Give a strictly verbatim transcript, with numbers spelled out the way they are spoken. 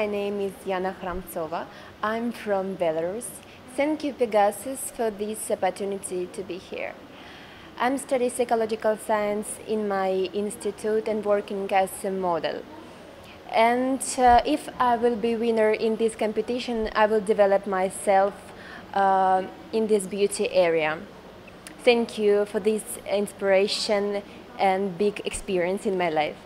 my name is Yana Kramtsova. I'm from Belarus. Thank you, Pegasus, for this opportunity to be here. I'm studying psychological science in my institute and working as a model. And uh, if I will be winner in this competition, I will develop myself uh, in this beauty area. Thank you for this inspiration and big experience in my life.